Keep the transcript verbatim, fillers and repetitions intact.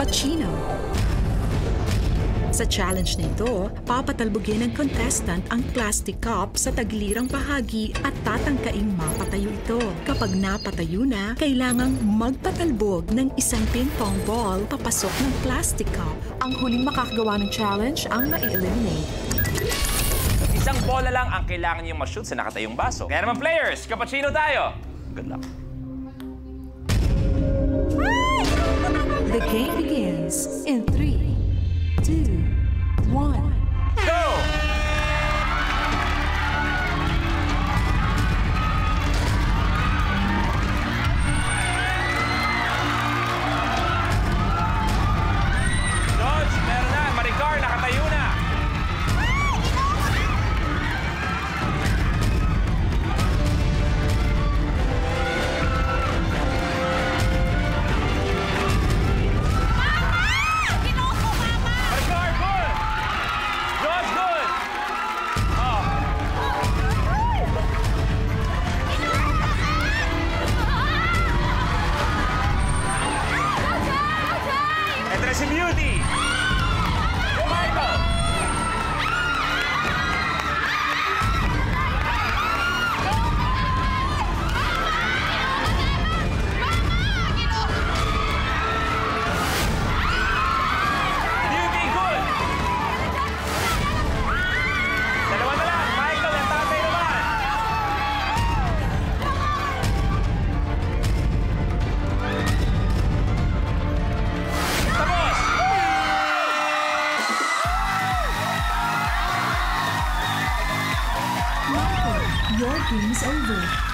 Cuppaccino. Sa challenge na ito, papatalbogin ng contestant ang plastic cup sa tagilirang bahagi at tatangkaing mapatayo ito. Kapag napatayo na, kailangang magpatalbog ng isang ping-pong ball papasok ng plastic cup. Ang huling makakagawa ng challenge ang ma-eliminate. Isang bola lang ang kailangan niyong ma-shoot sa nakatayong baso. Kaya naman, players, Cuppaccino tayo! Good luck. The game begins in three, two, one, go! George, meron na! Maricar, nakatayo na! It's a beauty! Your game's over.